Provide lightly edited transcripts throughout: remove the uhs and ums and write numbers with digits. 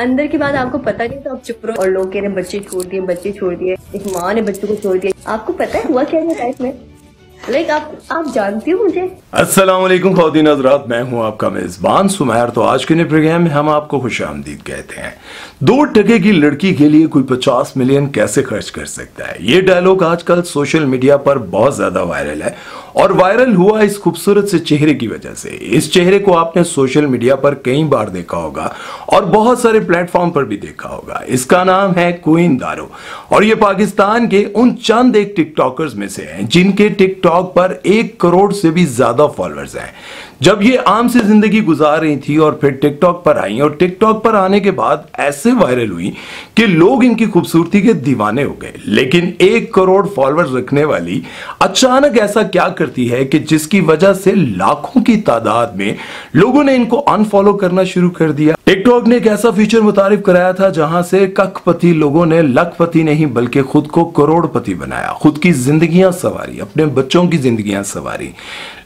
अंदर की बात आपको पता नहीं, तो आप चुप रहो। और लोग कह रहे बच्चे छोड़ दिए, बच्चे छोड़ दिए, एक माँ ने बच्चों को छोड़ दिया। आपको पता है हुआ क्या है लाइफ में? आप जानती हो मुझे। अस्सलाम वालेकुम ख़वातीन हज़रात, मैं हूँ आपका मेज़बान सुमैर। तो आज के नए प्रोग्राम में हम आपको खुशामदीद कहते हैं। 2 टके की लड़की के लिए कोई 50 मिलियन कैसे खर्च कर सकता है, ये डायलॉग आजकल सोशल मीडिया पर बहुत ज्यादा वायरल है। और वायरल हुआ इस खूबसूरत से चेहरे की वजह से। इस चेहरे को आपने सोशल मीडिया पर कई बार देखा होगा और बहुत सारे प्लेटफॉर्म पर भी देखा होगा। इसका नाम है क्वीन दारो और ये पाकिस्तान के उन चंद एक टिकटॉकर्स में से हैं जिनके टिकटॉक पर 1 करोड़ से भी ज्यादा फॉलोअर्स हैं। जब ये आम से जिंदगी गुजार रही थी और फिर टिकटॉक पर आई और टिकटॉक पर आने के बाद ऐसे वायरल हुई कि लोग इनकी खूबसूरती के दीवाने हो गए। लेकिन 1 करोड़ फॉलोअर्स रखने वाली अचानक ऐसा क्या करती है कि जिसकी वजह से लाखों की तादाद में लोगों ने इनको अनफॉलो करना शुरू कर दिया। टिकटॉक ने एक ऐसा फीचर मुतारिफ कराया था जहां से कखपति लोगों ने लखपति नहीं बल्कि खुद को करोड़पति बनाया, खुद की जिंदगियां संवारी, अपने बच्चों की जिंदगियां संवारी।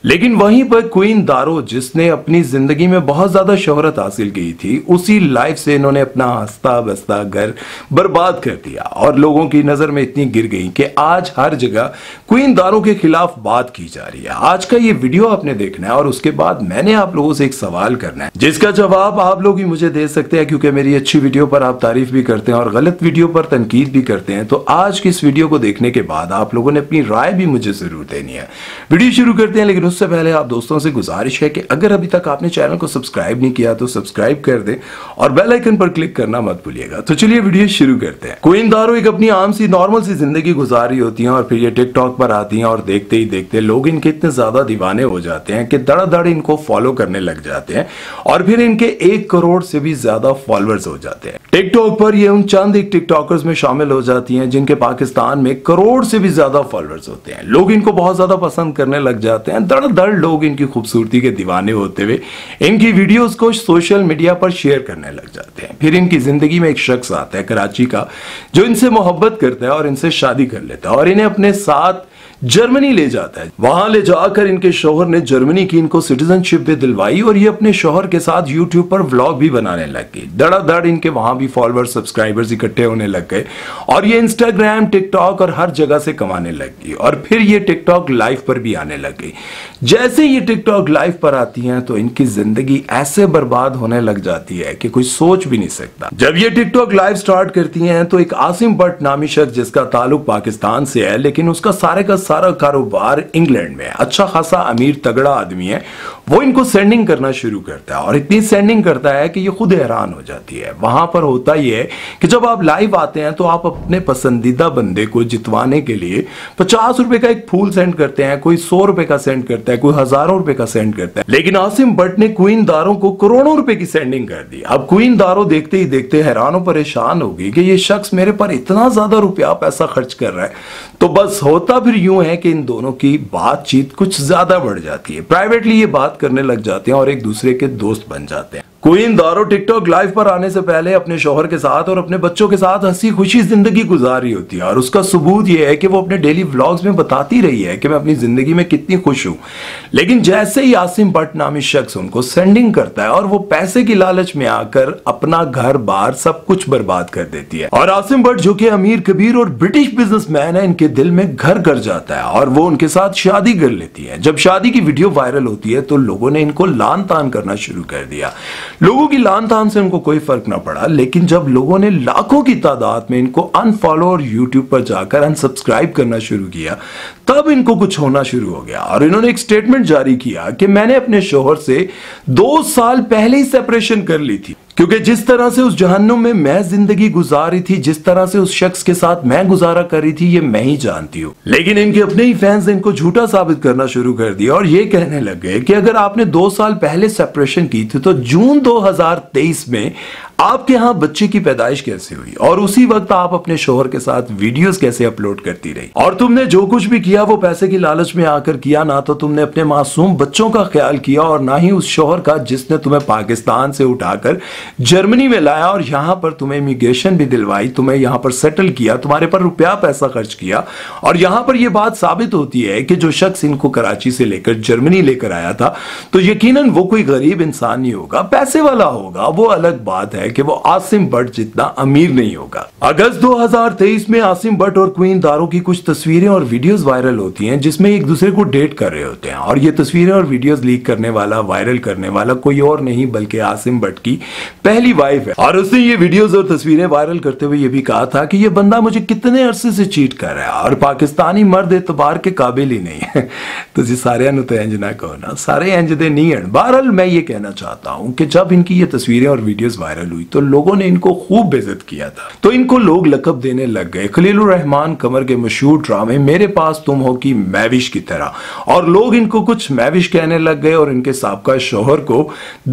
लेकिन वहीं पर क्वीन दारो जिसने अपनी जिंदगी में बहुत ज्यादा शोहरत हासिल की थी, उसी लाइफ से इन्होंने अपना हंसता बसता घर बर्बाद कर दिया और लोगों की नजर में इतनी गिर गई कि आज हर जगह क्वीन दारो के खिलाफ बात की जा रही है। आज का ये वीडियो आपने देखना है और उसके बाद मैंने आप लोगों से एक सवाल करना है जिसका जवाब आप लोग ही मुझे दे सकते हैं, क्योंकि मेरी अच्छी वीडियो पर आप तारीफ भी करते हैं और गलत वीडियो पर तनकीद भी करते हैं। तो आज की इस वीडियो को देखने के बाद आप लोगों ने अपनी राय भी मुझे जरूर देनी है। वीडियो शुरू करते हैं, लेकिन उससे पहले आप दोस्तों से गुजारिश है कि अगर अभी तक आपने चैनल को सब्सक्राइब नहीं किया तो सब्सक्राइब कर दें और बेल आइकन पर क्लिक करना मत भूलिएगा। तो चलिए वीडियो शुरू करते हैं। क्वीन दारो एक अपनी आम सी नॉर्मल सी जिंदगी गुजार रही होती हैं और फिर ये टिकटॉक पर आती हैं और देखते ही देखते लोग इनके इतने ज्यादा दीवाने हो जाते हैं कि धड़ाधड़ इनको फॉलो करने लग जाते हैं और फिर इनके 1 करोड़ से भी ज्यादा फॉलोअर्स हो जाते हैं। टिकटॉक पर ये उन चंद एक टिकटॉकर्स में शामिल हो जाती हैं जिनके पाकिस्तान में करोड़ से भी ज्यादा फॉलोअर्स होते हैं। लोग इनको बहुत ज्यादा पसंद करने लग जाते हैं, दर लोग इनकी खूबसूरती के दीवाने होते हुए इनकी वीडियोस को सोशल मीडिया पर शेयर करने लग जाते हैं। फिर इनकी जिंदगी में एक शख्स आता है कराची का जो इनसे मोहब्बत करता है और इनसे शादी कर लेता है और इन्हें अपने साथ जर्मनी ले जाता है। वहां ले जाकर इनके शोहर ने जर्मनी की इनको सिटीजनशिप भी दिलवाई और ये अपने शोहर के साथ यूट्यूब पर व्लॉग भी बनाने लग गई। धड़ाधड़ इनके वहां भी फॉलोअर्स सब्सक्राइबर्स इकट्ठे होने लग गए और ये इंस्टाग्राम टिकटॉक और हर जगह से कमाने लग गई और फिर ये टिकटॉक लाइव पर भी आने लग गई। जैसे ये टिकटॉक लाइव पर आती हैं तो इनकी जिंदगी ऐसे बर्बाद होने लग जाती है कि कोई सोच भी नहीं सकता। जब ये टिकटॉक लाइव स्टार्ट करती हैं तो एक आसिम भट्ट नामी शख्स जिसका ताल्लुक पाकिस्तान से है लेकिन उसका सारे का सारा कारोबार इंग्लैंड में, अच्छा खासा अमीर तगड़ा आदमी है, वो इनको सेंडिंग करना शुरू करता है और इतनी सेंडिंग करता है कि ये खुद हैरान हो जाती है। वहां पर होता यह है कि जब आप लाइव आते हैं तो आप अपने पसंदीदा बंदे को जितवाने के लिए 50 रुपए का एक फूल सेंड करते हैं, कोई 100 रुपए का सेंड करता है, कोई हज़ारों रुपए का सेंड करता है। लेकिन आसिम भट्ट ने क्वीन दारो को करोड़ों रुपए की सेंडिंग कर दी। अब क्वीन दारो देखते ही देखते हैरान और परेशान हो गई कि यह शख्स मेरे पर इतना ज्यादा रुपया पैसा खर्च कर रहा है। तो बस होता फिर यूं है कि इन दोनों की बातचीत कुछ ज्यादा बढ़ जाती है, प्राइवेटली ये बात करने लग जाते हैं और एक दूसरे के दोस्त बन जाते हैं। क्वीन दारो टिकटॉक लाइव पर आने से पहले अपने शोहर के साथ और अपने बच्चों के साथ हंसी खुशी जिंदगी गुजार रही होती है और उसका सबूत यह है कि वो अपने डेली व्लॉग्स में बताती रही है कि मैं अपनी जिंदगी में कितनी खुश हूं। लेकिन जैसे ही आसिम भट्ट नामी शख्स उनको सेंडिंग करता है और वो पैसे की लालच में आकर अपना घर बार सब कुछ बर्बाद कर देती है और आसिम भट्ट जो कि अमीर कबीर और ब्रिटिश बिजनेसमैन है, इनके दिल में घर कर जाता है और वो उनके साथ शादी कर लेती है। जब शादी की वीडियो वायरल होती है तो लोगों ने इनको लान तान करना शुरू कर दिया। लोगों की लान तान से उनको कोई फर्क ना पड़ा, लेकिन जब लोगों ने लाखों की तादाद में इनको अनफॉलो और यूट्यूब पर जाकर अनसब्सक्राइब करना शुरू किया तब इनको कुछ होना शुरू हो गया और इन्होंने एक स्टेटमेंट जारी किया कि मैंने अपने शोहर से 2 साल पहले ही सेपरेशन कर ली थी, क्योंकि जिस तरह से उस जहन्नुम में मैं जिंदगी गुजार रही थी, जिस तरह से उस शख्स के साथ मैं गुजारा कर रही थी, ये मैं ही जानती हूँ। लेकिन इनके अपने ही फैंस इनको झूठा साबित करना शुरू कर दिया और ये कहने लग गए कि अगर आपने 2 साल पहले सेपरेशन की थी तो जून 2023 में आपके यहाँ बच्चे की पैदाइश कैसे हुई और उसी वक्त आप अपने शोहर के साथ वीडियोस कैसे अपलोड करती रही, और तुमने जो कुछ भी किया वो पैसे की लालच में आकर किया, ना तो तुमने अपने मासूम बच्चों का ख्याल किया और ना ही उस शोहर का जिसने तुम्हें पाकिस्तान से उठाकर जर्मनी में लाया और यहाँ पर तुम्हें इमिग्रेशन भी दिलवाई, तुम्हें यहाँ पर सेटल किया, तुम्हारे पर रुपया पैसा खर्च किया। और यहाँ पर यह बात साबित होती है कि जो शख्स इनको कराची से लेकर जर्मनी लेकर आया था तो यकीनन वो कोई गरीब इंसान नहीं होगा, पैसे वाला होगा, वो अलग बात है, है कि वो आसिम भट्ट जितना अमीर नहीं होगा। अगस्त 2023 में आसिम भट्ट और क्वीन दारो की कुछ तस्वीरें और वीडियोस वायरल होती हैं जिसमें एक दूसरे को डेट कर रहे होते हैं, और ये तस्वीरें और वीडियोस लीक करने वाला, वायरल करने वाला कोई और नहीं बल्कि आसिम भट्ट की पहली वाइफ है। और उसने ये वीडियोस और तस्वीरें वायरल करते हुए ये भी कहा था कि ये बंदा मुझे कितने अरसे से चीट कर रहा है और पाकिस्तानी मर्द एतबार के काबिल ही नहीं है। तो जी सारे इंज ना कहो ना, सारे इंज दे नहीं है। बहरहाल मैं ये कहना चाहता हूं कि जब इनकी ये तस्वीरें और वीडियोस वायरल हुई तो लोगों ने इनको खूब बेइज्जत किया था, तो इनको लोग लकब देने लग गए खलीलुर रहमान कमर के मशहूर ड्रामे मेरे पास तुम हो की मैविश की तरह, और लोग इनको कुछ मैविश कहने लग गए और इनके साबका शोहर को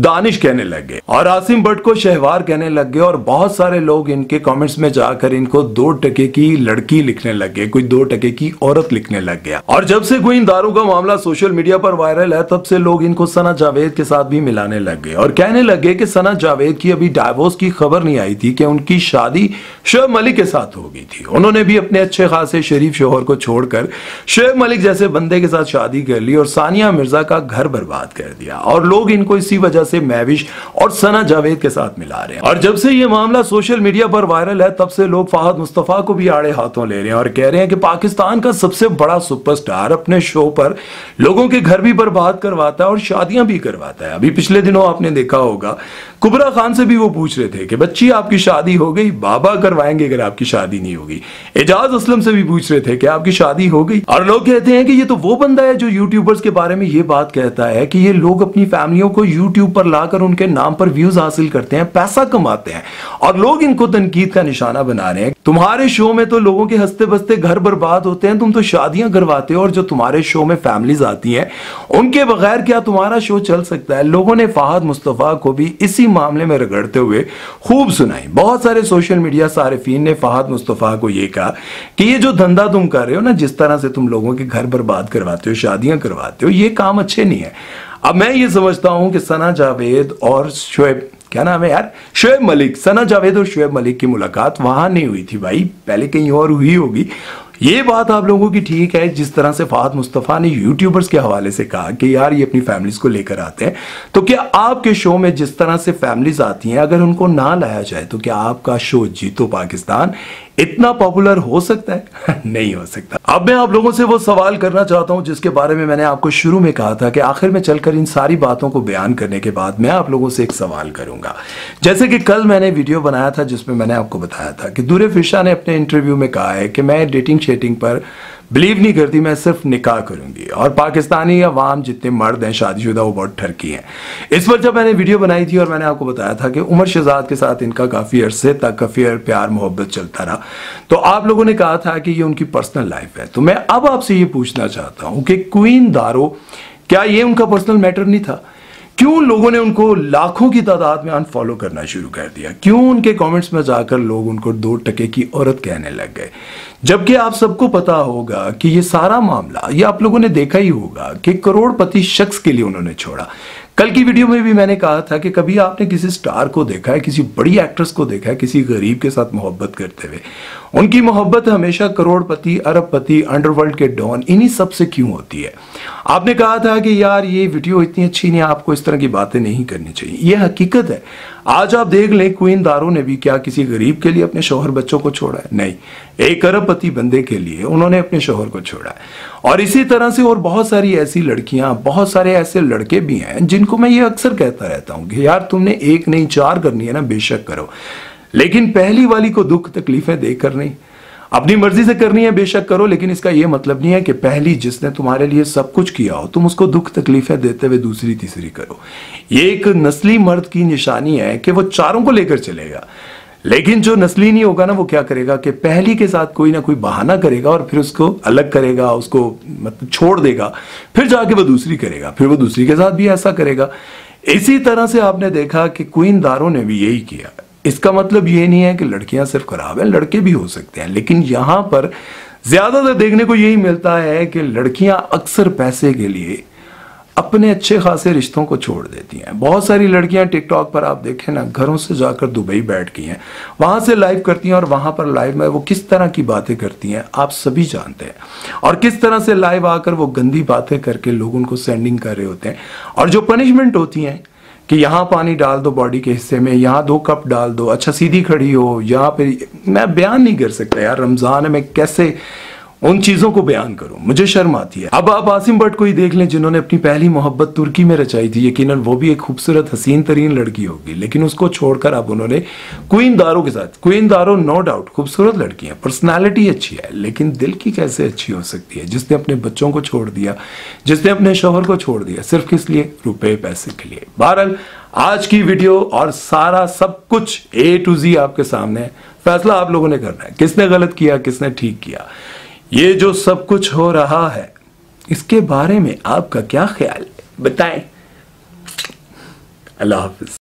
दानिश कहने लग गए और आसिम भट्ट को शहवार कहने लग गए, और बहुत सारे लोग इनके कमेंट्स में जाकर इनको 2 टके की लड़की लिखने लग गए, कोई 2 टके की औरत लिखने लग गया। और जब से क्वीन दारो का मामला सोशल मीडिया पर वायरल है तब से लोग इनको सना जावेद के साथ भी मिलाने लग गए और कहने लग गए कि सना जावेद की अभी डाइवोर्स की खबर नहीं आई थी कि उनकी शादी शोएब मलिक के साथ हो गई थी। उन्होंने भी अपने अच्छे खासे शरीफ शोहर को छोड़कर शोएब मलिक जैसे बंदे के साथ शादी कर ली और सानिया मिर्जा का घर बर्बाद कर दिया, और लोग इनको इसी वजह से महविश और सना जावेद के साथ मिला रहे हैं। और जब से ये मामला सोशल मीडिया पर वायरल है तब से लोग फहद मुस्तफा को भी आड़े हाथों ले रहे हैं और कह रहे हैं कि पाकिस्तान का सबसे बड़ा सुपरस्टार अपने शो पर लोगों के घर भी बर्बाद करवाता है और शादियां भी करवाता है। अभी पिछले दिनों आपने देखा होगा कुबरा खान से भी वो पूछ रहे थे कि बच्ची आपकी शादी हो गई, बाबा करवाएंगे अगर आपकी शादी नहीं होगी। एजाज असलम से भी पूछ रहे थे कि आपकी शादी हो गई, और लोग कहते हैं कि ये तो वो बंदा है जो यूट्यूबर्स के बारे में ये बात कहता है कि ये लोग अपनी फैमिलियों को यूट्यूब पर लाकर उनके नाम पर व्यूज हासिल करते हैं, पैसा कमाते हैं, और लोग इनको तनकीद का निशाना बना रहे हैं। तुम्हारे शो में तो लोगों के हंसते बसते घर बर्बाद होते हैं, तुम तो शादियां करवाते हो, और जो तुम्हारे शो में फैमिलीज आती हैं उनके बगैर क्या तुम्हारा शो चल सकता है। लोगों ने फहद मुस्तफा को भी इसी मामले में रगड़ते हुए खूब सुनाई। बहुत सारे सोशल मीडिया सारिफीन ने फहद मुस्तफा को यह कहा कि ये जो धंधा तुम कर रहे हो ना, जिस तरह से तुम लोगों के घर बर्बाद करवाते हो, शादियां करवाते हो, ये काम अच्छे नहीं है। अब मैं ये समझता हूं कि सना जावेद और शोएब, क्या नाम है यार, शोएब मलिक, सना जावेद और शोएब मलिक की मुलाकात वहां नहीं हुई थी भाई, पहले कहीं और हुई होगी। ये बात आप लोगों की ठीक है, जिस तरह से फहद मुस्तफ़ा ने यूट्यूबर्स के हवाले से कहा कि यार ये अपनी फैमिलीज को लेकर आते हैं, तो क्या आपके शो में जिस तरह से फैमिलीज आती हैं अगर उनको ना लाया जाए तो क्या आपका शो जीतो पाकिस्तान इतना पॉपुलर हो सकता है? नहीं हो सकता। अब मैं आप लोगों से वो सवाल करना चाहता हूं जिसके बारे में मैंने आपको शुरू में कहा था कि आखिर में चलकर इन सारी बातों को बयान करने के बाद मैं आप लोगों से एक सवाल करूंगा। जैसे कि कल मैंने वीडियो बनाया था जिसमें मैंने आपको बताया था कि दुरेफिशान ने अपने इंटरव्यू में कहा है कि मैं डेटिंग शेटिंग पर बिलीव नहीं करती, मैं सिर्फ निकाह करूंगी, और पाकिस्तानी अवाम जितने मर्द हैं शादीशुदा वो बहुत ठरकी हैं। इस पर जब मैंने वीडियो बनाई थी और मैंने आपको बताया था कि उमर शहजाद के साथ इनका काफ़ी अरसे तक अफेयर, प्यार मोहब्बत चलता रहा, तो आप लोगों ने कहा था कि ये उनकी पर्सनल लाइफ है। तो मैं अब आपसे ये पूछना चाहता हूँ कि क्वीन दारो, क्या ये उनका पर्सनल मैटर नहीं था? क्यों लोगों ने उनको लाखों की तादाद में अनफॉलो करना शुरू कर दिया? क्यों उनके कमेंट्स में जाकर लोग उनको 2 टके की औरत कहने लग गए? जबकि आप सबको पता होगा कि ये सारा मामला, ये आप लोगों ने देखा ही होगा कि करोड़पति शख्स के लिए उन्होंने छोड़ा। कल की वीडियो में भी मैंने कहा था कि कभी आपने किसी स्टार को देखा है, किसी बड़ी एक्ट्रेस को देखा है किसी गरीब के साथ मोहब्बत करते हुए? उनकी मोहब्बत हमेशा करोड़पति, अरबपति, अंडरवर्ल्ड के डॉन, इन्हीं सब से क्यों होती है? आपने कहा था कि यार ये वीडियो इतनी अच्छी नहीं, आपको इस तरह की बातें नहीं करनी चाहिए। ये हकीकत है। आज आप देख लें क्वीन दारो ने भी क्या किसी गरीब के लिए अपने शोहर बच्चों को छोड़ा है? नहीं, एक अरबपति बंदे के लिए उन्होंने अपने शोहर को छोड़ा है। और इसी तरह से और बहुत सारी ऐसी लड़कियां, बहुत सारे ऐसे लड़के भी हैं जिनको मैं ये अक्सर कहता रहता हूं कि यार तुमने एक नहीं 4 करनी है ना, बेशक करो, लेकिन पहली वाली को दुख तकलीफें देकर नहीं। अपनी मर्जी से करनी है बेशक करो, लेकिन इसका यह मतलब नहीं है कि पहली जिसने तुम्हारे लिए सब कुछ किया हो तुम उसको दुख तकलीफें देते हुए दूसरी तीसरी करो। ये एक नस्ली मर्द की निशानी है कि वो चारों को लेकर चलेगा, लेकिन जो नस्ली नहीं होगा ना वो क्या करेगा कि पहली के साथ कोई ना कोई बहाना करेगा और फिर उसको अलग करेगा, उसको मतलब छोड़ देगा, फिर जाके वो दूसरी करेगा, फिर वो दूसरी के साथ भी ऐसा करेगा। इसी तरह से आपने देखा कि क्वीन दारो ने भी यही किया। इसका मतलब ये नहीं है कि लड़कियां सिर्फ खराब हैं, लड़के भी हो सकते हैं, लेकिन यहां पर ज्यादातर देखने को यही मिलता है कि लड़कियां अक्सर पैसे के लिए अपने अच्छे खासे रिश्तों को छोड़ देती हैं। बहुत सारी लड़कियां टिकटॉक पर आप देखें ना, घरों से जाकर दुबई बैठ गई हैं, वहां से लाइव करती हैं, और वहां पर लाइव में वो किस तरह की बातें करती हैं आप सभी जानते हैं, और किस तरह से लाइव आकर वो गंदी बातें करके लोग उनको सेंडिंग कर रहे होते हैं, और जो पनिशमेंट होती हैं कि यहाँ पानी डाल दो बॉडी के हिस्से में, यहाँ 2 कप डाल दो, अच्छा सीधी खड़ी हो, यहाँ पे मैं बयान नहीं कर सकता यार, रमज़ान में कैसे उन चीज़ों को बयान करूं, मुझे शर्म आती है। अब आप आसिम भट्ट को ही देख लें जिन्होंने अपनी पहली मोहब्बत तुर्की में रचाई थी, यकीनन वो भी एक खूबसूरत हसीन तरीन लड़की होगी, लेकिन उसको छोड़कर अब उन्होंने क्वीन दारो के साथ, क्वीन दारो नो डाउट खूबसूरत लड़की है, पर्सनैलिटी अच्छी है, लेकिन दिल की कैसे अच्छी हो सकती है जिसने अपने बच्चों को छोड़ दिया, जिसने अपने शोहर को छोड़ दिया, सिर्फ किस लिए? रुपये पैसे के लिए। बहरहाल आज की वीडियो और सारा सब कुछ A to Z आपके सामने है, फैसला आप लोगों ने करना है किसने गलत किया, किसने ठीक किया। ये जो सब कुछ हो रहा है इसके बारे में आपका क्या ख्याल है, बताएं। अल्लाह हाफिज।